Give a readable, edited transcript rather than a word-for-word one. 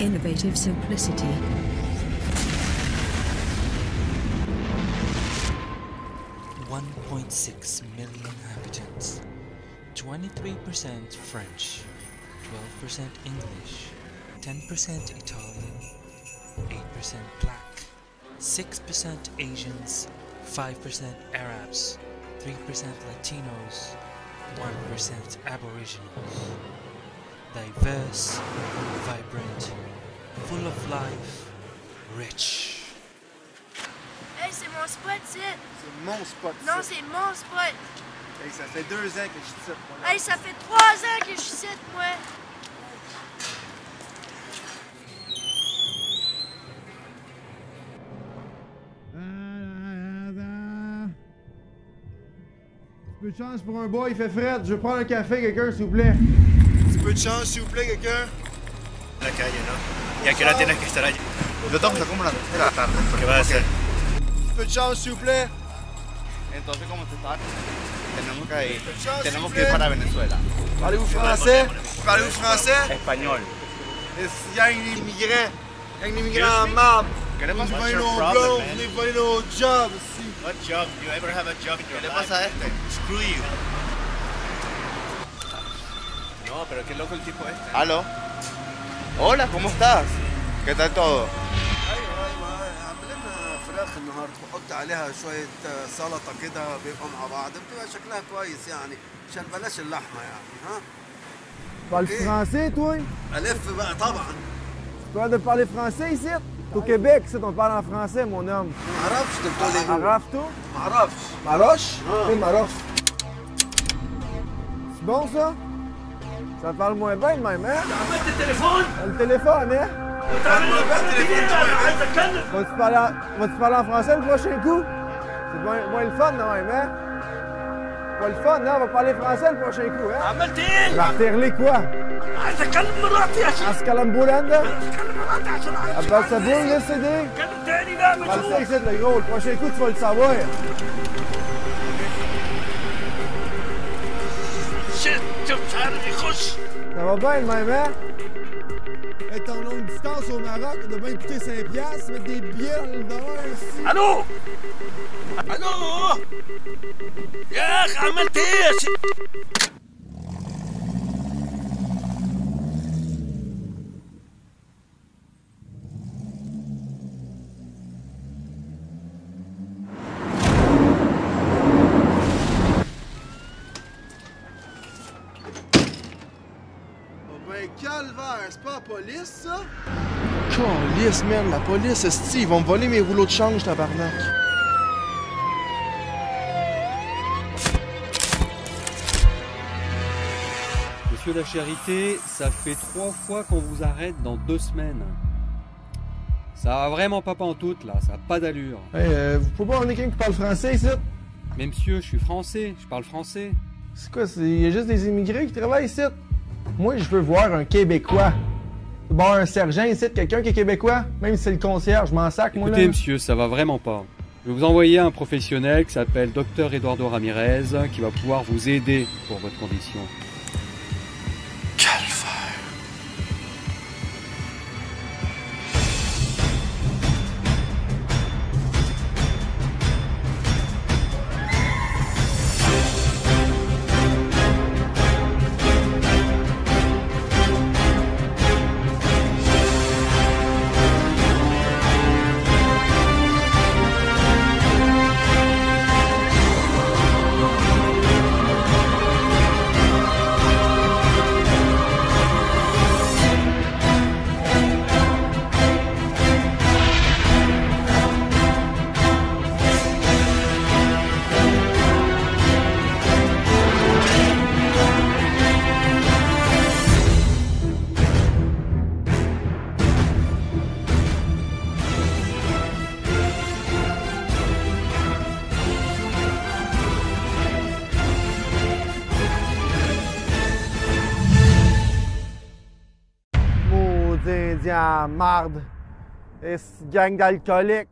innovative simplicity. $1.6 million inhabitants, 23% French, 12% English, 10% Italian, 8% Black, 6% Asians, 5% Arabs, 3% Latinos, 1% Aboriginals. Diverse, vibrant, full of life, rich. Hey, c'est mon spot, c'est! C'est mon spot, c'est! Non, c'est mon spot! Hey, ça fait 2 ans que je suis ici, moi. Hey, ça fait 3 ans que je suis ici, moi! Peu de chance pour un bois, il fait fret. Je veux prendre un café, quelqu'un, s'il vous plaît. Petit peu de chance, s'il vous plaît, quelqu'un. La calle, là. Y a que là, tienes que estar allí. Yo tampoco como la de la tarde. ¿Qué va a hacer? Petit peu de chance, s'il vous plaît. Entonces, ¿cómo se está? Tenemos que ir. Tenemos que ir para Venezuela. Parlez-vous français? Parlez-vous français? Espagnol. Il y a un immigrant. Il y a un immigrant en marbre. Queremos voler nos jobs, queremos voler nos jobs. What job? Do you ever have a job in your life? ¿Qué le pasa a este? Screw you. No, pero qué loco el tipo este. Aló. Hola, ¿cómo estás? ¿Qué tal todo? عاملين فراخ النهارده بحط عليها شوية سلطة كده بيبقوا مع بعض بتبقى شكلها كويس يعني عشان بلاش اللحمة يعني ها؟ parles français toi? ألف بقى طبعا. Tu dois parler français ici? Au Québec, c'est on parle en français, mon homme. Marof, je te parle. Marof, tout? Marof. Maroche? Oui, Marof. C'est bon, ça? Ça parle moins bien, même, hein? T'as le téléphone? Le téléphone, hein? Vas-tu parler en français le prochain coup? C'est moins le fun, non, même, hein? Pas le fun, non? On va parler français le prochain coup, hein? Marterler quoi? أتكلم مراتي عشان أتكلم بولندا أتكلم مراتي عشان أبغى سبون لسه دي كلام تاني بقى مشوار بس يصير ليقول واش يكون في الصوايا شت شفت عارف يخش ده باين ما يبان être en longue distance au Maroc de bien coûter 5$, mettre des billets dans le dollar ici. Allô? Allô? يا أخي عملت إيش؟ C'est pas la police, ça? Calisse, man, la police, esti, ils vont me voler mes rouleaux de change, tabarnak. Monsieur la Charité, ça fait 3 fois qu'on vous arrête dans 2 semaines. Ça a vraiment pas pantoute, là, ça a pas d'allure. Hey, vous pouvez pas emmener quelqu'un qui parle français, ici? Mais monsieur, je suis français, je parle français. C'est quoi, il y a juste des immigrés qui travaillent ici? Moi, je veux voir un Québécois. Bon, un sergent ici, quelqu'un qui est Québécois, même si c'est le concierge, je m'en sac, moi. Écoutez, monsieur, ça va vraiment pas. Je vais vous envoyer un professionnel qui s'appelle Dr. Eduardo Ramirez, qui va pouvoir vous aider pour votre condition. Calvaire. Indiens, marde, et gang d'alcooliques.